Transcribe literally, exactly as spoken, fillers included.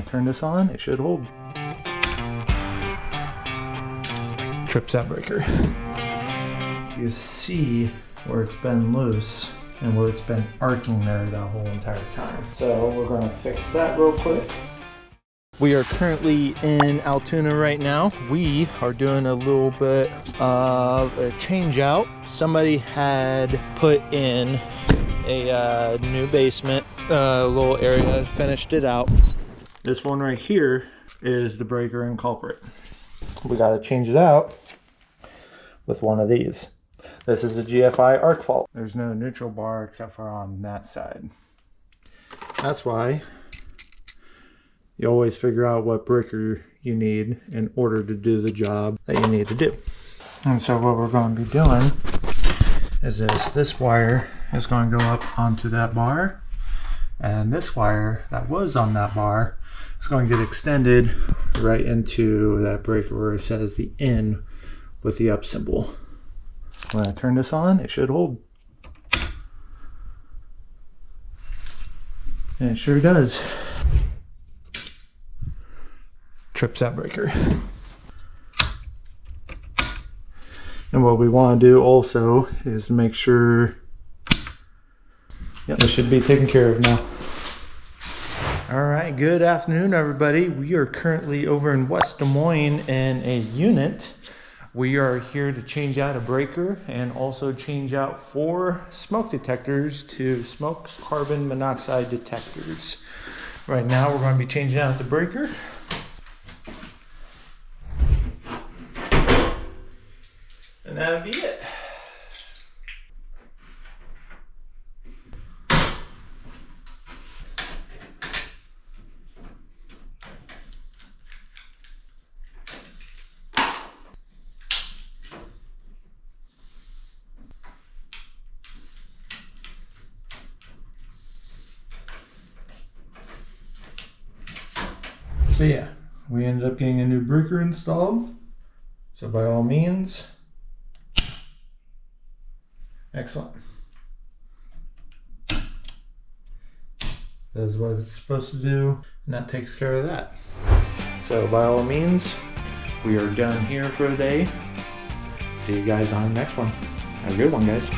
I turn this on, it should hold. Trips that breaker. You see where it's been loose and where it's been arcing there the whole entire time. So we're gonna fix that real quick. We are currently in Altoona right now. We are doing a little bit of a change out. Somebody had put in a uh, new basement, uh, little area, finished it out. This one right here is the breaker and culprit. We gotta change it out with one of these. This is a G F I arc fault. There's no neutral bar except for on that side. That's why you always figure out what breaker you need in order to do the job that you need to do. And so what we're going to be doing is this. This wire is going to go up onto that bar, and this wire that was on that bar is going to get extended right into that breaker where it says the in with the up symbol. When I turn this on, it should hold. And it sure does. Trips that breaker. And what we want to do also is make sure, yep, this should be taken care of now. All right, good afternoon, everybody. We are currently over in West Des Moines in a unit. We are here to change out a breaker and also change out four smoke detectors to smoke carbon monoxide detectors. Right now, we're going to be changing out the breaker. And that'll be it. So yeah, we ended up getting a new breaker installed. So by all means, excellent. That is what it's supposed to do, and that takes care of that. So by all means, we are done here for the day. See you guys on the next one. Have a good one, guys.